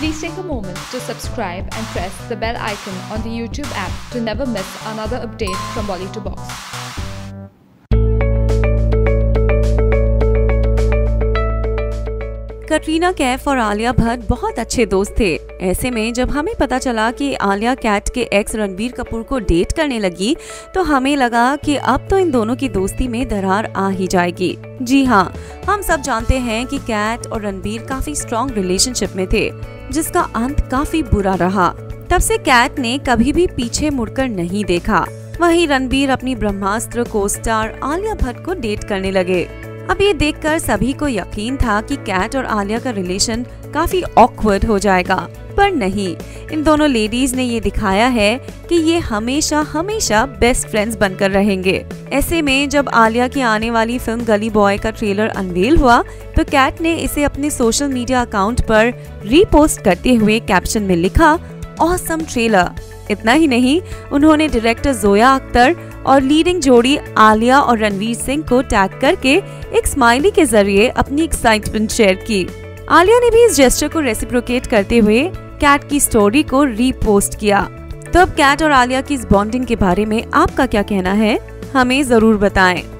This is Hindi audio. Please take a moment to subscribe and press the bell icon on the YouTube app to never miss another update from Bolly2Box. Katrina Kaif और आलिया भट्ट बहुत अच्छे दोस्त थे। ऐसे में जब हमें पता चला कि आलिया कैट के एक्स रणबीर कपूर को डेट करने लगी तो हमें लगा कि अब तो इन दोनों की दोस्ती में दरार आ ही जाएगी। जी हाँ, हम सब जानते हैं कि कैट और रणबीर काफी स्ट्रॉन्ग रिलेशनशिप में थे, जिसका अंत काफी बुरा रहा। तब से कैट ने कभी भी पीछे मुड़कर नहीं देखा। वहीं रणबीर अपनी ब्रह्मास्त्र को-स्टार आलिया भट्ट को डेट करने लगे। अब ये देखकर सभी को यकीन था कि कैट और आलिया का रिलेशन काफी ऑकवर्ड हो जाएगा, पर नहीं, इन दोनों लेडीज ने ये दिखाया है कि ये हमेशा हमेशा बेस्ट फ्रेंड्स बनकर रहेंगे। ऐसे में जब आलिया की आने वाली फिल्म गली बॉय का ट्रेलर अनवील हुआ तो कैट ने इसे अपने सोशल मीडिया अकाउंट पर रीपोस्ट करते हुए कैप्शन में लिखा, ऑसम ट्रेलर। इतना ही नहीं, उन्होंने डायरेक्टर जोया अख्तर और लीडिंग जोड़ी आलिया और रणवीर सिंह को टैग करके एक स्माइली के जरिए अपनी एक्साइटमेंट शेयर की। आलिया ने भी इस जेस्चर को रेसिप्रोकेट करते हुए कैट की स्टोरी को रीपोस्ट किया। तो अब कैट और आलिया की इस बॉन्डिंग के बारे में आपका क्या कहना है, हमें जरूर बताएं।